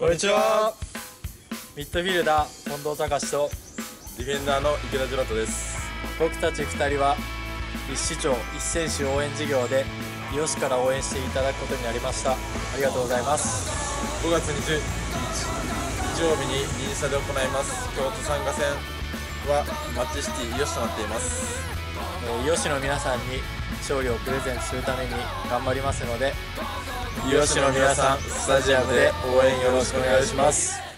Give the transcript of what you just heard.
こんにちは。ミッドフィルダー近藤隆とディフェンダーの池田ジュラトです。僕たち2人は一市長一選手応援事業で伊予市から応援していただくことになりました。ありがとうございます。5月20日日曜日にインスタで行います京都参加戦はマッチシティ伊予市となっています。伊予市の皆さんに勝利をプレゼントするために頑張りますので、伊予市の皆さん、スタジアムで応援よろしくお願いします。